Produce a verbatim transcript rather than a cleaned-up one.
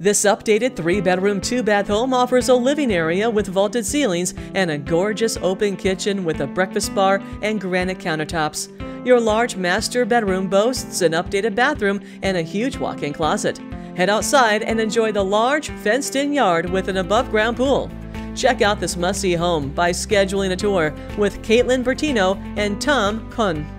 This updated three-bedroom, two-bath home offers a living area with vaulted ceilings and a gorgeous open kitchen with a breakfast bar and granite countertops. Your large master bedroom boasts an updated bathroom and a huge walk-in closet. Head outside and enjoy the large, fenced-in yard with an above-ground pool. Check out this must-see home by scheduling a tour with Caitlin Bertino and Tom Kuhn.